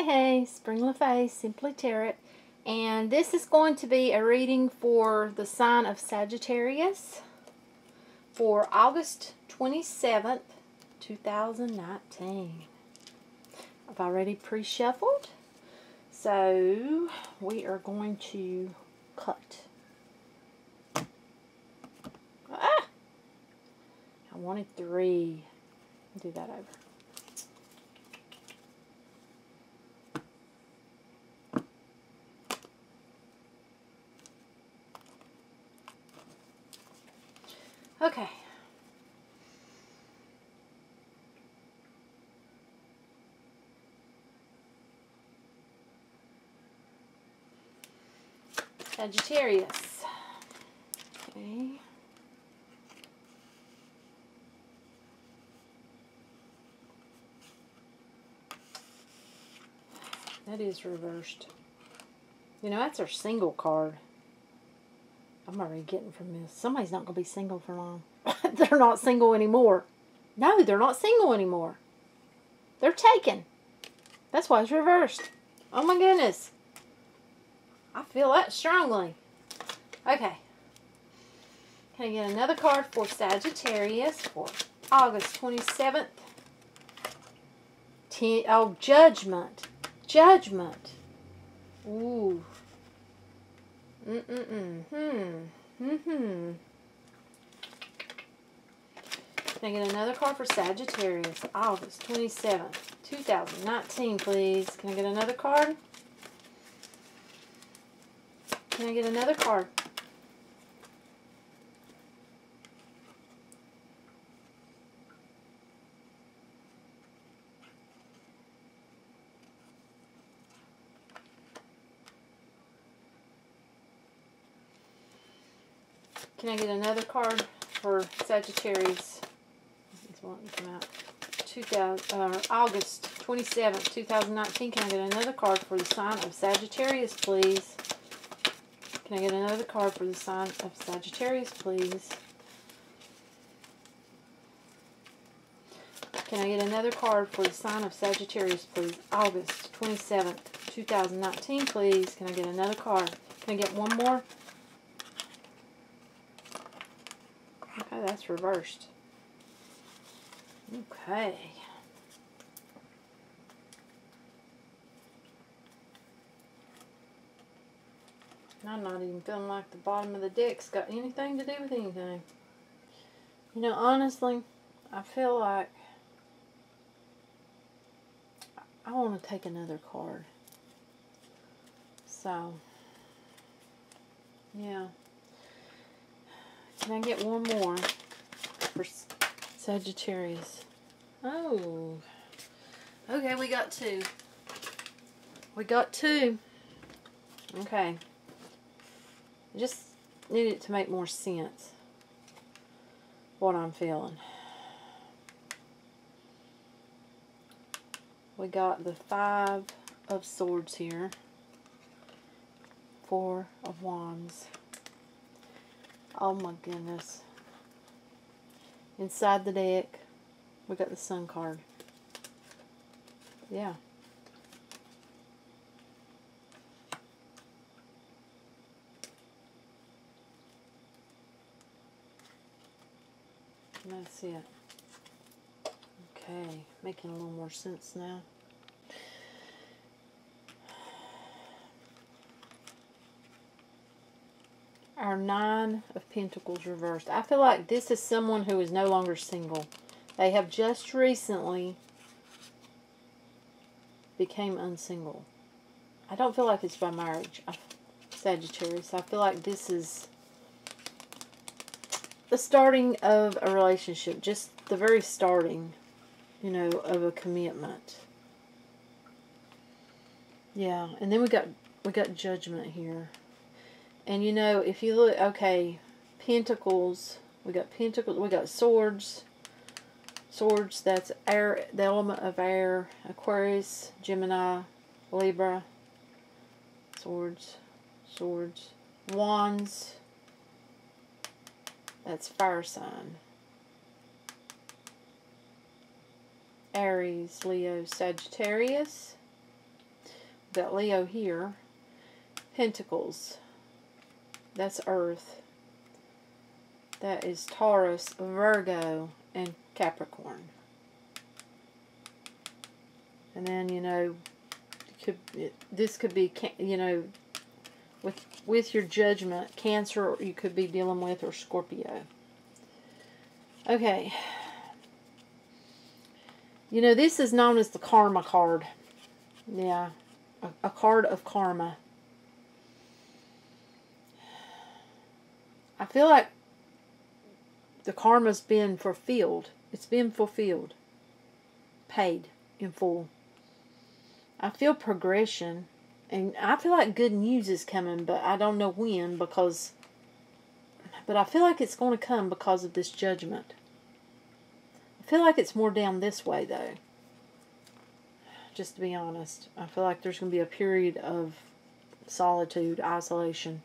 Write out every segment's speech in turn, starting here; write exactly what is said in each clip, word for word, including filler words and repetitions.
Hey, hey, Spring LeFay, Simply Tarot, and this is going to be a reading for the sign of Sagittarius for August twenty-seventh, two thousand nineteen. I've already pre-shuffled, so we are going to cut. Ah! I wanted three. I'll do that over. Okay. Sagittarius. Okay. That is reversed. You know, that's our single card. I'm already getting from this. Somebody's not going to be single for long. They're not single anymore. No, they're not single anymore. They're taken. That's why it's reversed. Oh my goodness. I feel that strongly. Okay. Can I get another card for Sagittarius for August twenty-seventh? Ten, oh, Judgment. Judgment. Ooh. Mm-mm-mm. Hmm. Mm-hmm. Can I get another card for Sagittarius? August twenty-seventh, two thousand nineteen, please. Can I get another card? Can I get another card? Can I get another card for Sagittarius? It's wanting to come out. August twenty-seventh, two thousand nineteen. Can I get another card for the sign of Sagittarius, please? Can I get another card for the sign of Sagittarius, please? Can I get another card for the sign of Sagittarius, please? August twenty-seventh, two thousand nineteen, please. Can I get another card? Can I get one more? Okay, that's reversed. Okay. I'm not even feeling like the bottom of the deck's got anything to do with anything. You know, honestly, I feel like I want to take another card. So, yeah. Can I get one more for Sagittarius? Oh. Okay, we got two. We got two. Okay. I just need it to make more sense what I'm feeling. We got the Five of Swords here. Four of Wands. Oh my goodness. Inside the deck, we got the Sun card. Yeah. That's it. Okay. Making a little more sense now. Our Nine of Pentacles reversed. I feel like this is someone who is no longer single. They have just recently became unsingle. I don't feel like it's by marriage, I, Sagittarius. I feel like this is the starting of a relationship. Just the very starting, you know, of a commitment. Yeah, and then we got, we got Judgment here. And you know, if you look, okay, Pentacles, we got Pentacles, we got Swords, Swords, that's air, the element of air, Aquarius, Gemini, Libra, Swords, Swords, Wands, that's fire sign, Aries, Leo, Sagittarius, that Leo here, Pentacles, that's Earth, that is Taurus, Virgo, and Capricorn. And then, you know, it could, it, this could be, you know, with, with your judgment, Cancer you could be dealing with, or Scorpio. Okay. You know, this is known as the karma card. Yeah. A, a card of karma. I feel like the karma's been fulfilled. It's been fulfilled. Paid in full. I feel progression. And I feel like good news is coming, but I don't know when, because... But I feel like it's going to come because of this judgment. I feel like it's more down this way, though. Just to be honest. I feel like there's going to be a period of solitude, isolation.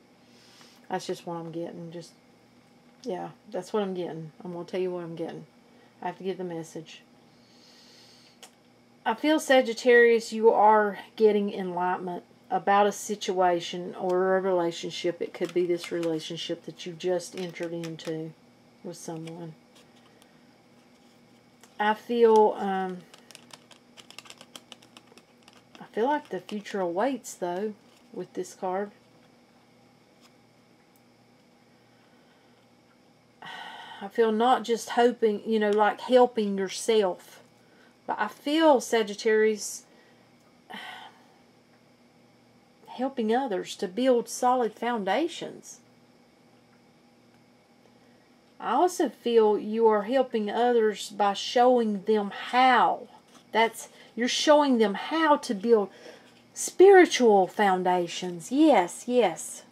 That's just what I'm getting. Just, yeah, that's what I'm getting. I'm going to tell you what I'm getting. I have to get the message. I feel, Sagittarius, you are getting enlightenment about a situation or a relationship. It could be this relationship that you just entered into with someone. I feel, um, I feel like the future awaits, though, with this card. I feel not just hoping, you know, like helping yourself. But I feel, Sagittarius, helping others to build solid foundations. I also feel you are helping others by showing them how. That's, you're showing them how to build spiritual foundations. Yes, yes.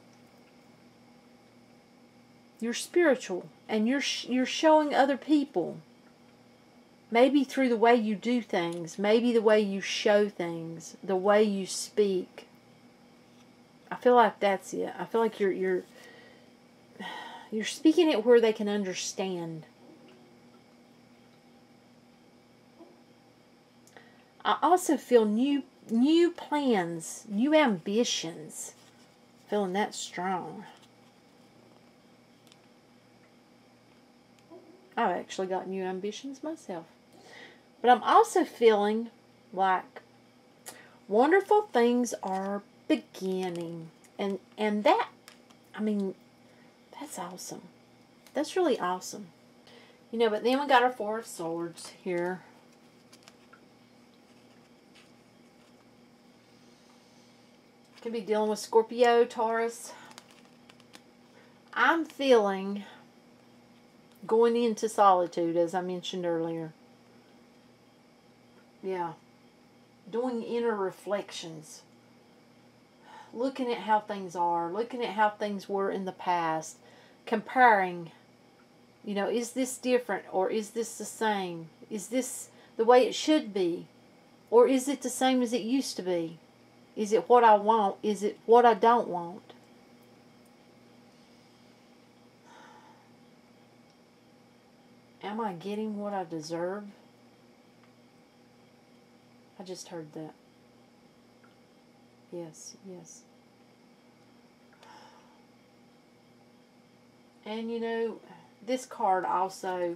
You're spiritual, and you're you're showing other people. Maybe through the way you do things, maybe the way you show things, the way you speak. I feel like that's it. I feel like you're you're you're speaking it where they can understand. I also feel new new plans, new ambitions. Feeling that strong. I've actually got new ambitions myself. But I'm also feeling like wonderful things are beginning. And and that, I mean, that's awesome. That's really awesome. You know, but then we got our Four of Swords here. Could be dealing with Scorpio, Taurus. I'm feeling going into solitude, as I mentioned earlier. Yeah. Doing inner reflections. Looking at how things are. Looking at how things were in the past. Comparing. You know, is this different? Or is this the same? Is this the way it should be? Or is it the same as it used to be? Is it what I want? Is it what I don't want? Am I getting what I deserve? I just heard that. Yes, yes. And you know, this card also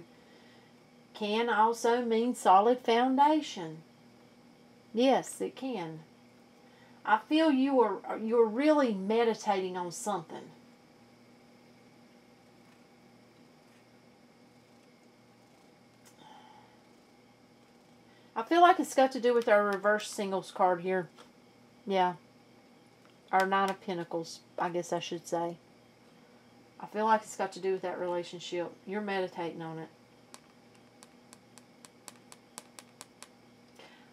can also mean solid foundation. Yes, it can. I feel you are you're really meditating on something. I feel like it's got to do with our reverse singles card here. Yeah. Our Nine of Pentacles, I guess I should say. I feel like it's got to do with that relationship. You're meditating on it.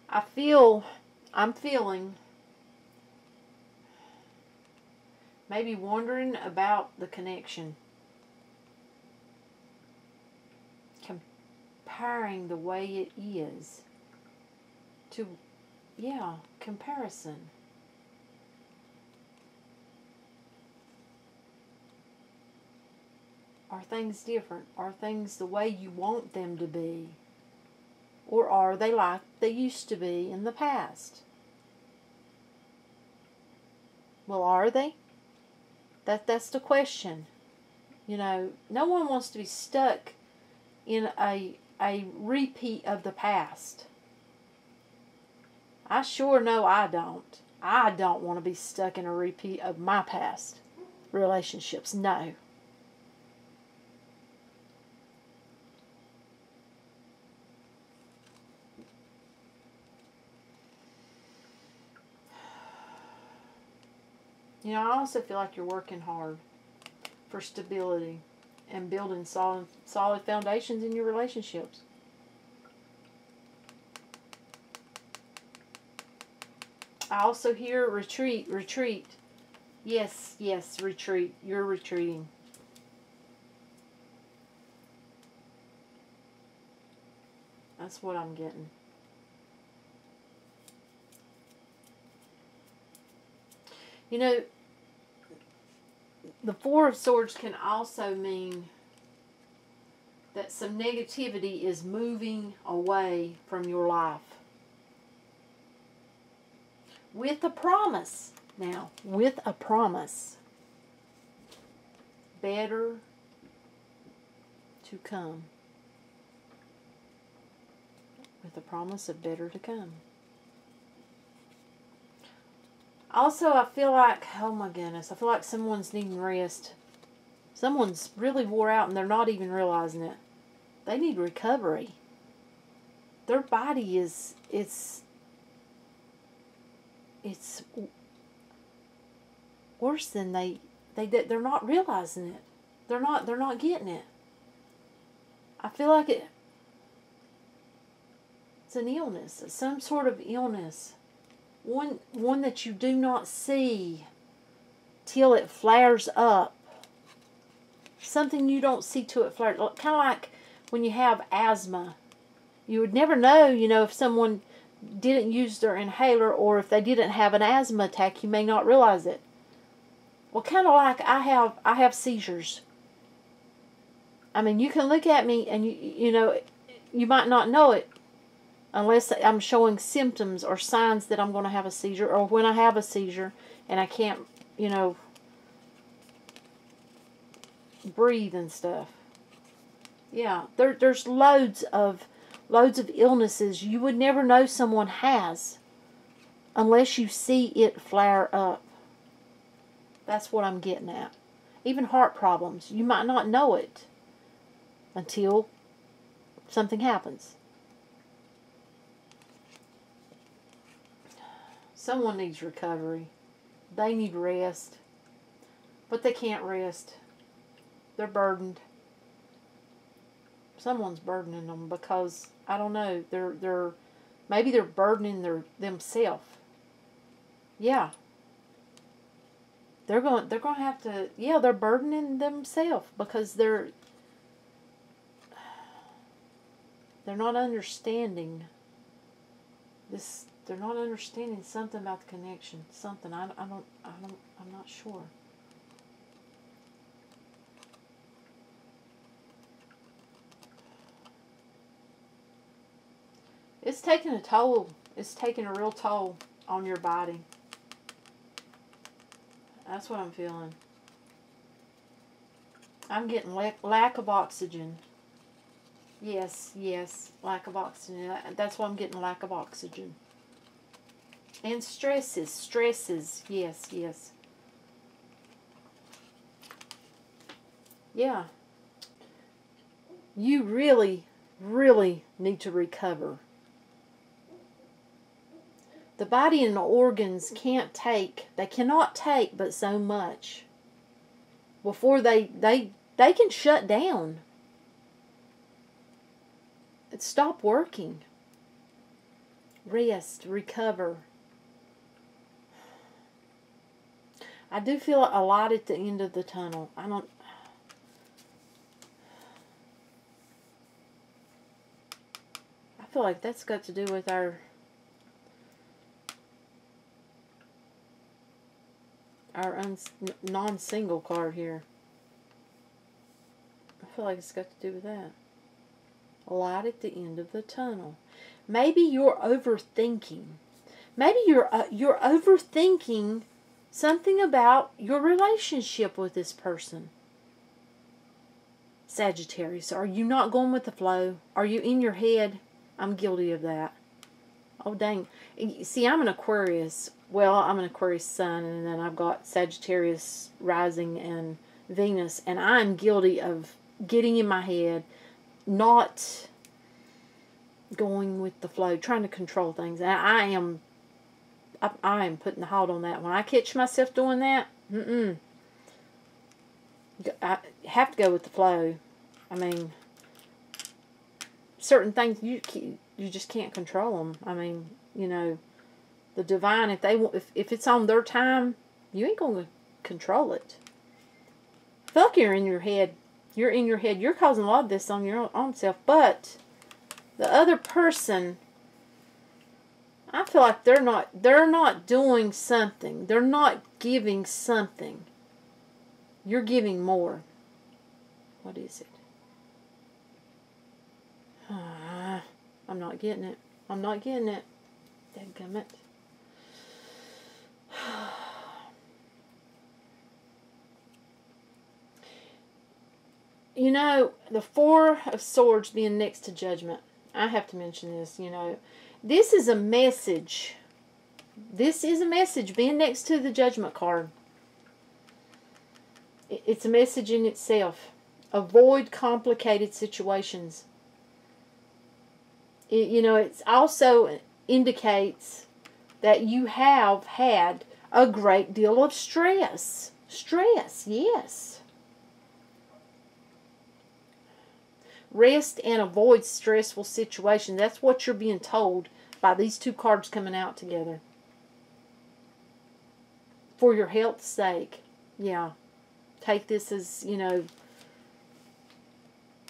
I feel, I'm feeling, maybe wondering about the connection. Comparing the way it is. To, yeah, comparison. Are things different? Are things the way you want them to be? Or are they like they used to be in the past? Well, are they? That that's the question. You know, no one wants to be stuck in a a repeat of the past. I sure know I don't. I don't want to be stuck in a repeat of my past relationships. No. You know, I also feel like you're working hard for stability and building solid, solid foundations in your relationships. I also hear retreat, retreat. Yes, yes, retreat. You're retreating. That's what I'm getting. You know, the Four of Swords can also mean that some negativity is moving away from your life. With a promise. Now, with a promise. Better to come. With a promise of better to come. Also, I feel like, oh my goodness, I feel like someone's needing rest. Someone's really wore out and they're not even realizing it. They need recovery. Their body is, it's, it's worse than they, they, they're not realizing it. They're not, they're not getting it. I feel like it, it's an illness, it's some sort of illness. One, one that you do not see till it flares up. Something you don't see till it flares up. Kind of like when you have asthma. You would never know, you know, if someone didn't use their inhaler or if they didn't have an asthma attack, you may not realize it. Well, kind of like I have, I have seizures. I mean, you can look at me and, you, you know, you might not know it. Unless I'm showing symptoms or signs that I'm going to have a seizure, or when I have a seizure and I can't, you know, breathe and stuff. Yeah, there, there's loads of, loads of illnesses you would never know someone has unless you see it flare up. That's what I'm getting at. Even heart problems, you might not know it until something happens. Someone needs recovery. They need rest. But they can't rest. They're burdened. Someone's burdening them because, I don't know, they're they're maybe they're burdening their themselves. Yeah. They're going they're going to have to, yeah, they're burdening themselves because they're they're not understanding this. They're not understanding something about the connection. Something I, I don't I don't I'm not sure. It's taking a toll. It's taking a real toll on your body. That's what I'm feeling. I'm getting lack, lack of oxygen. Yes, yes, lack of oxygen. That's why I'm getting lack of oxygen. And stresses, stresses, yes, yes. Yeah. You really, really need to recover. The body and the organs can't take, they cannot take but so much before they, they, they can shut down. Stop working. Rest, recover. I do feel a light at the end of the tunnel. I don't... I feel like that's got to do with our... our non-single card here. I feel like it's got to do with that. A light at the end of the tunnel. Maybe you're overthinking. Maybe you're, uh, you're overthinking... Something about your relationship with this person. Sagittarius, are you not going with the flow? Are you in your head? I'm guilty of that. Oh, dang. See, I'm an Aquarius. Well, I'm an Aquarius sun, and then I've got Sagittarius rising and Venus, and I'm guilty of getting in my head, not going with the flow, trying to control things. And I am I, I am putting the halt on that. When I catch myself doing that, mm-mm. I have to go with the flow. I mean, certain things you you just can't control them. I mean, you know, the divine, if they want, if if it's on their time, you ain't gonna control it. Fuck, you're in your head. You're in your head. You're causing a lot of this on your own self. But the other person, I feel like they're not they're not doing something. They're not giving something. You're giving more. What is it? Uh, I'm not getting it. I'm not getting it. Dadgummit. You know, the Four of Swords being next to Judgment. I have to mention this, you know. This is a message. This is a message being next to the Judgment card. It's a message in itself. Avoid complicated situations. It, you know, it also indicates that you have had a great deal of stress. Stress, yes. Rest and avoid stressful situations. That's what you're being told by these two cards coming out together. For your health's sake. Yeah. Take this as, you know,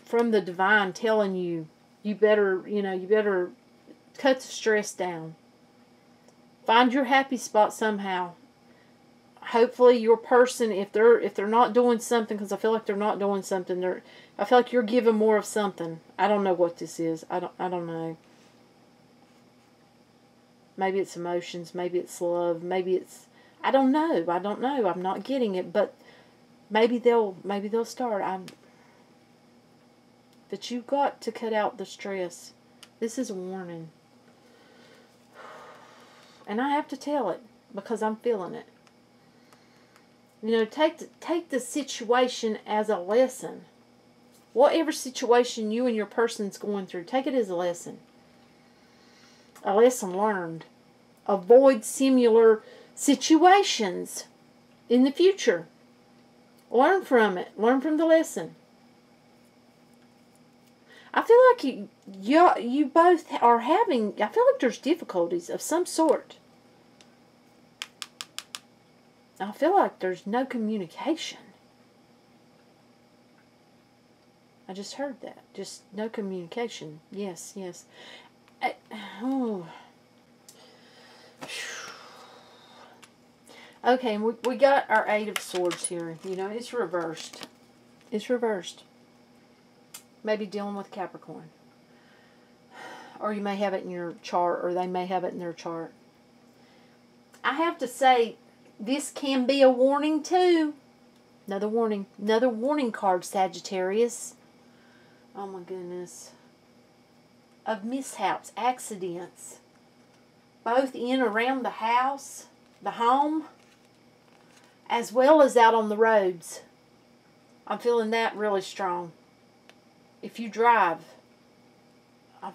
from the divine telling you, you better, you know, you better cut the stress down. Find your happy spot somehow. Hopefully your person, if they're if they're not doing something, because I feel like they're not doing something, they're I feel like you're giving more of something. I don't know what this is. I don't I don't know. Maybe it's emotions, maybe it's love, maybe it's I don't know. I don't know. I'm not getting it, but Maybe they'll maybe they'll start. I'm but you've got to cut out the stress. This is a warning. And I have to tell it because I'm feeling it. You know, take the, take the situation as a lesson. Whatever situation you and your person's going through, take it as a lesson. A lesson learned. Avoid similar situations in the future. Learn from it. Learn from the lesson. I feel like you, you, you both are having, I feel like there's difficulties of some sort. I feel like there's no communication. I just heard that. Just no communication. Yes, yes. I, oh. Okay, and we, we got our Eight of Swords here. You know, it's reversed. It's reversed. Maybe dealing with Capricorn. Or you may have it in your chart, or they may have it in their chart. I have to say, this can be a warning too. Another warning. Another warning card, Sagittarius. Oh my goodness. Of mishaps, accidents. Both in and around the house, the home, as well as out on the roads. I'm feeling that really strong. If you drive, I've,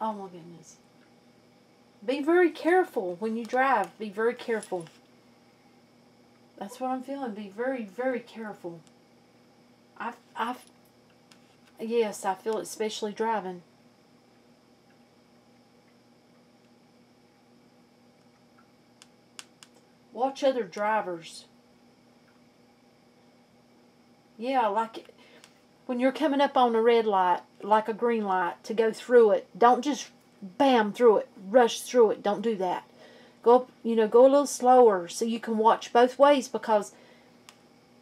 oh my goodness. Be very careful when you drive. Be very careful. That's what I'm feeling. Be very, very careful. I've, I've, yes, I feel it, especially driving. Watch other drivers. Yeah, like when you're coming up on a red light, like a green light, to go through it, don't just bam through it, rush through it. Don't do that. Go, you know, go a little slower so you can watch both ways, because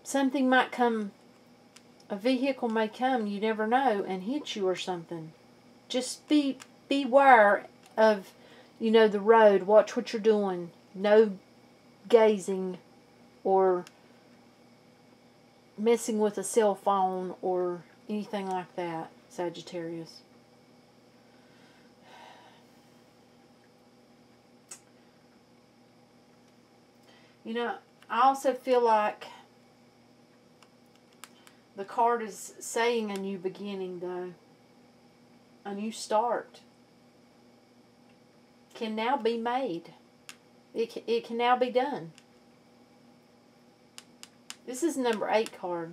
something might come, a vehicle may come, you never know, and hit you or something. Just be beware of, you know, the road. Watch what you're doing. No gazing or messing with a cell phone or anything like that, Sagittarius. You know, I also feel like the card is saying a new beginning, though. A new start can now be made. It can, it can now be done. This is number eight card.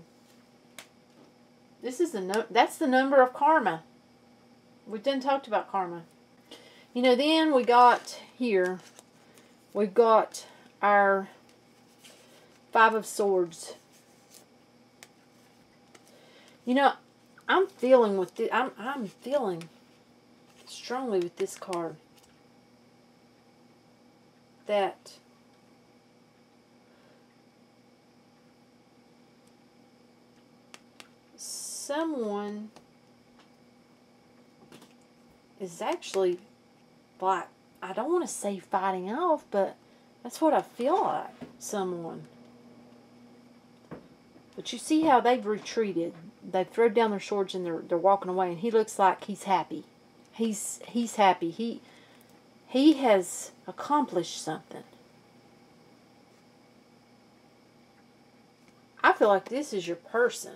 This is the no, that's the number of karma. We've done talked about karma. You know, then we got here, we've got our Five of Swords. You know, I'm feeling with the, I'm I'm feeling strongly with this card that someone is actually, like, I don't want to say fighting off, but that's what I feel like, someone. But you see how they've retreated. They've thrown down their swords and they're, they're walking away. And he looks like he's happy. He's he's happy. He, he has accomplished something. I feel like this is your person.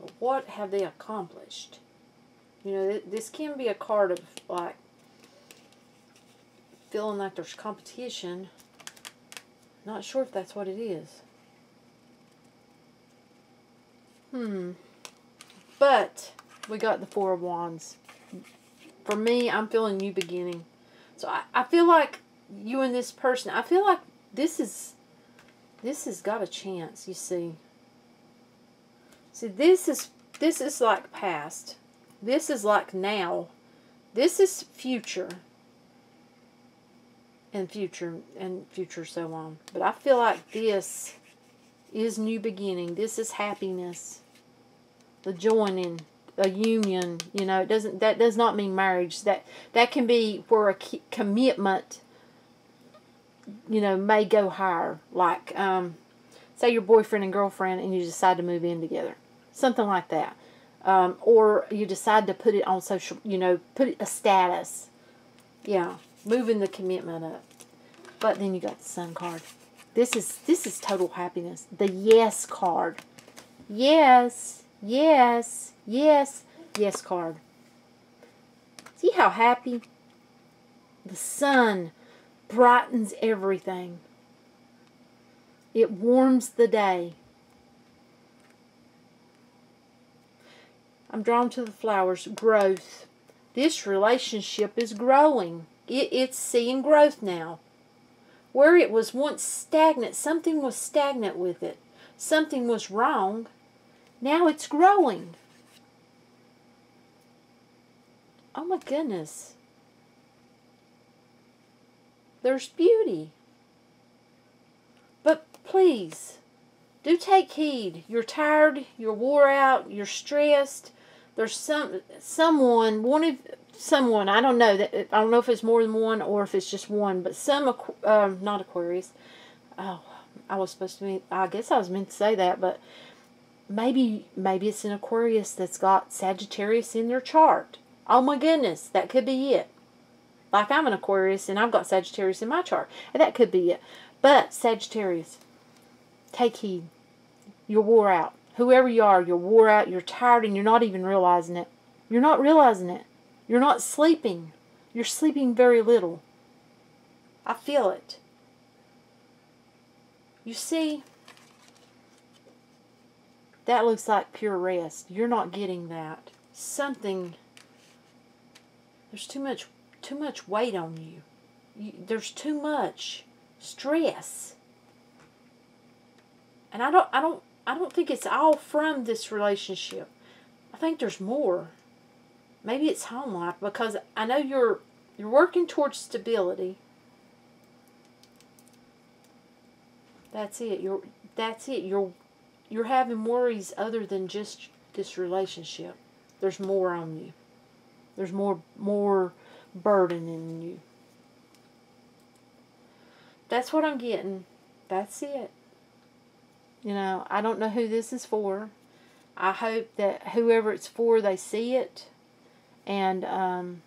But what have they accomplished? You know, th this can be a card of, like, feeling like there's competition. Not sure if that's what it is. Hmm. But we got the Four of Wands. For me, I'm feeling new beginning. So I, I feel like you and this person, I feel like this is, this has got a chance, you see. See, this is, this is like past. This is like now. This is future. And future, and future so on. But I feel like this is new beginning. This is happiness. The joining, a union, you know, it doesn't, that does not mean marriage. That that can be where a commitment, you know, may go higher. Like, um, say your boyfriend and girlfriend, and you decide to move in together, something like that, um, or you decide to put it on social, you know, put it a status, yeah, moving the commitment up. But then you got the Sun card. This is this is total happiness. The Yes card. Yes. Yes, yes, yes card. See how happy? The sun brightens everything. It warms the day. I'm drawn to the flowers. Growth. This relationship is growing. It, it's seeing growth now. Where it was once stagnant, something was stagnant with it. Something was wrong. Now it's growing. Oh my goodness. There's beauty. But please, do take heed. You're tired, you're wore out, you're stressed. There's some someone, one of someone, I don't know, that I don't know if it's more than one or if it's just one, but some, um, not Aquarius. Oh, I was supposed to be, I guess I was meant to say that, but Maybe maybe it's an Aquarius that's got Sagittarius in their chart. Oh my goodness, that could be it. Like, I'm an Aquarius and I've got Sagittarius in my chart. And that could be it. But Sagittarius, take heed. You're wore out. Whoever you are, you're wore out, you're tired, and you're not even realizing it. You're not realizing it. You're not sleeping. You're sleeping very little. I feel it. You see, that looks like pure rest. You're not getting that. Something, there's too much too much weight on you. you. There's too much stress. And I don't I don't I don't think it's all from this relationship. I think there's more. Maybe it's home life, because I know you're you're working towards stability. That's it. You're that's it. You're You're having worries other than just this relationship. There's more on you. There's more more burden in you. That's what I'm getting. That's it. You know, I don't know who this is for. I hope that whoever it's for, they see it. And um,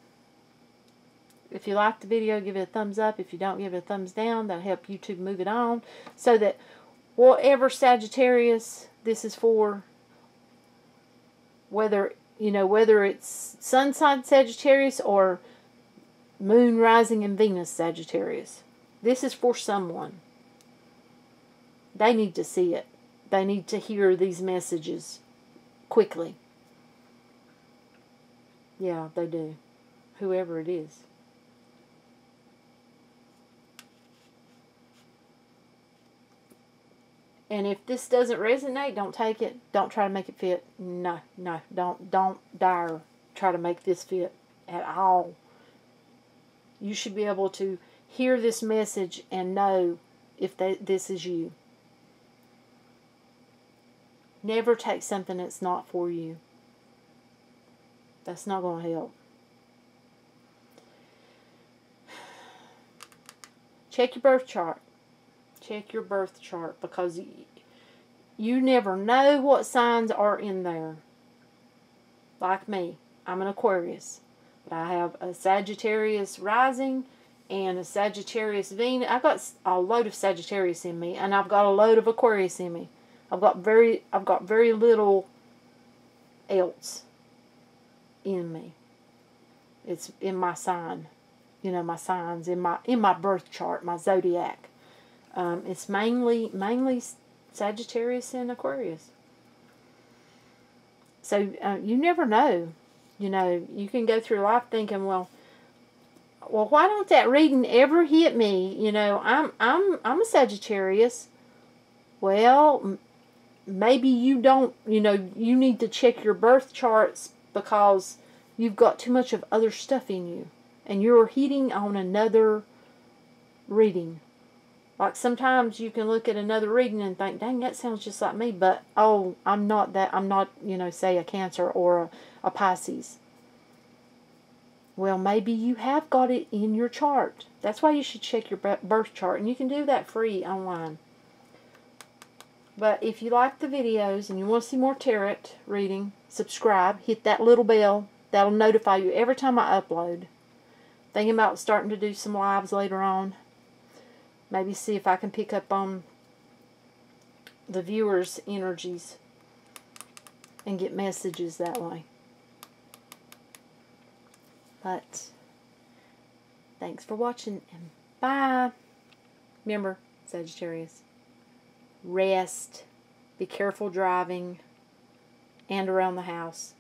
if you like the video, give it a thumbs up. If you don't, give it a thumbs down. That'll help YouTube move it on. So that whatever Sagittarius this is for, whether, you know, whether it's Sun Sign Sagittarius or Moon Rising and Venus Sagittarius, this is for someone. They need to see it. They need to hear these messages quickly. Yeah, they do. Whoever it is. And if this doesn't resonate, don't take it. Don't try to make it fit. No, no. Don't, don't dare try to make this fit at all. You should be able to hear this message and know if they, this is you. Never take something that's not for you. That's not going to help. Check your birth chart. Check your birth chart, because you never know what signs are in there. Like me, I'm an Aquarius, but I have a Sagittarius rising and a Sagittarius Venus. I've got a load of Sagittarius in me, and I've got a load of Aquarius in me. I've got very, I've got very little else in me. It's in my sign, you know, my signs in my in my birth chart, my zodiac. Um, it's mainly mainly Sagittarius and Aquarius. So uh, you never know, you know. You can go through life thinking, well, well, why don't that reading ever hit me? You know, I'm I'm I'm a Sagittarius. Well, maybe you don't, you know, you need to check your birth charts, because you've got too much of other stuff in you. And you're hitting on another reading. Like sometimes you can look at another reading and think, dang, that sounds just like me. But, oh, I'm not that, I'm not, you know, say a Cancer or a, a Pisces. Well, maybe you have got it in your chart. That's why you should check your birth chart. And you can do that free online. But if you like the videos and you want to see more tarot reading, subscribe. Hit that little bell. That'll notify you every time I upload. Thinking about starting to do some lives later on. Maybe see if I can pick up on the viewers' energies and get messages that way. But thanks for watching, and bye. Remember, Sagittarius. Rest, be careful driving and around the house.